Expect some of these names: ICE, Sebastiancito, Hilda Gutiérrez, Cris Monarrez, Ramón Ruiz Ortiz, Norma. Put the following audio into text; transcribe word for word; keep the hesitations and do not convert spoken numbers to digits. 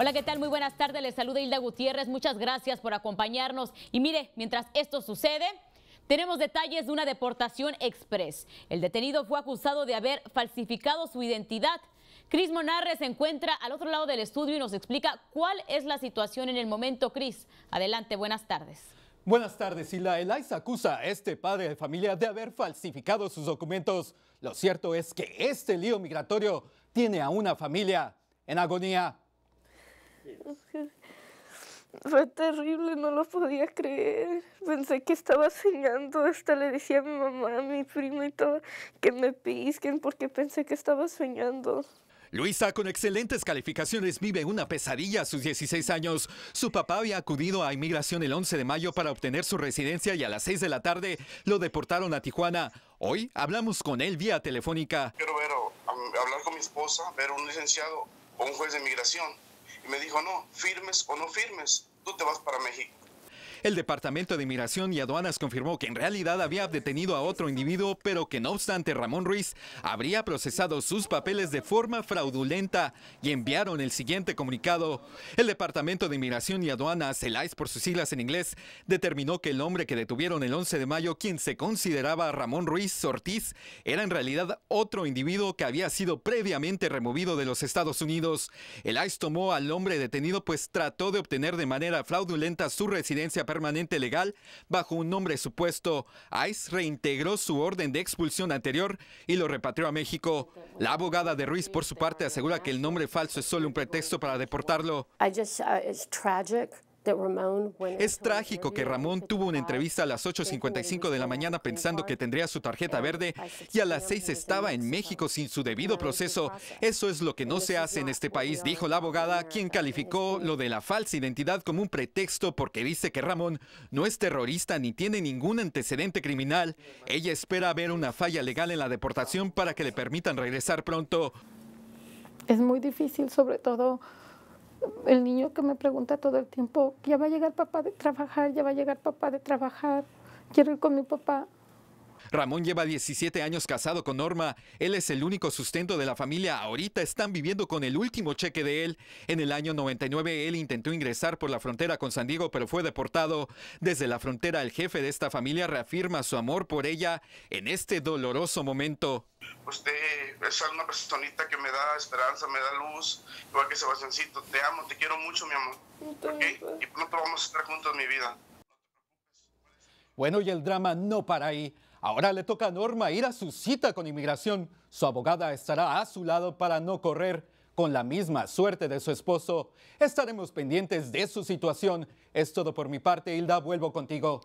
Hola, ¿qué tal? Muy buenas tardes. Les saluda Hilda Gutiérrez. Muchas gracias por acompañarnos. Y mire, mientras esto sucede, tenemos detalles de una deportación express. El detenido fue acusado de haber falsificado su identidad. Cris Monarrez se encuentra al otro lado del estudio y nos explica cuál es la situación en el momento. Cris, adelante, buenas tardes. Buenas tardes, Hilda. El I C E acusa a este padre de familia de haber falsificado sus documentos. Lo cierto es que este lío migratorio tiene a una familia en agonía. Fue terrible, no lo podía creer. Pensé que estaba soñando, hasta le decía a mi mamá, a mi prima y todo, que me pisquen porque pensé que estaba soñando. Luisa, con excelentes calificaciones, vive una pesadilla a sus dieciséis años. Su papá había acudido a inmigración el once de mayo para obtener su residencia y a las seis de la tarde lo deportaron a Tijuana. Hoy hablamos con él vía telefónica. Quiero ver, o, hablar con mi esposa, ver un licenciado o un juez de inmigración. Y me dijo, no, firmes o no firmes, tú te vas para México. El Departamento de Inmigración y Aduanas confirmó que en realidad había detenido a otro individuo, pero que no obstante Ramón Ruiz habría procesado sus papeles de forma fraudulenta y enviaron el siguiente comunicado. El Departamento de Inmigración y Aduanas, el I C E por sus siglas en inglés, determinó que el hombre que detuvieron el once de mayo, quien se consideraba Ramón Ruiz Ortiz, era en realidad otro individuo que había sido previamente removido de los Estados Unidos. El I C E tomó al hombre detenido pues trató de obtener de manera fraudulenta su residencia permanente legal bajo un nombre supuesto. I C E reintegró su orden de expulsión anterior y lo repatrió a México. La abogada de Ruiz, por su parte, asegura que el nombre falso es solo un pretexto para deportarlo. I just, uh, it's tragic. Es trágico que Ramón tuvo una entrevista a las ocho cincuenta y cinco de la mañana pensando que tendría su tarjeta verde y a las seis estaba en México sin su debido proceso. Eso es lo que no se hace en este país, dijo la abogada, quien calificó lo de la falsa identidad como un pretexto porque dice que Ramón no es terrorista ni tiene ningún antecedente criminal. Ella espera ver una falla legal en la deportación para que le permitan regresar pronto. Es muy difícil, sobre todo el niño que me pregunta todo el tiempo, ya va a llegar papá de trabajar, ya va a llegar papá de trabajar, quiero ir con mi papá. Ramón lleva diecisiete años casado con Norma. Él es el único sustento de la familia. Ahorita están viviendo con el último cheque de él. En el año noventa y nueve él intentó ingresar por la frontera con San Diego, pero fue deportado. Desde la frontera el jefe de esta familia reafirma su amor por ella en este doloroso momento. Usted es una personita que me da esperanza, me da luz, igual que Sebastiancito. Te amo, te quiero mucho, mi amor. ¿Okay? Y pronto vamos a estar juntos en mi vida. Bueno, y el drama no para ahí. Ahora le toca a Norma ir a su cita con inmigración. Su abogada estará a su lado para no correr con la misma suerte de su esposo. Estaremos pendientes de su situación. Es todo por mi parte, Hilda. Vuelvo contigo.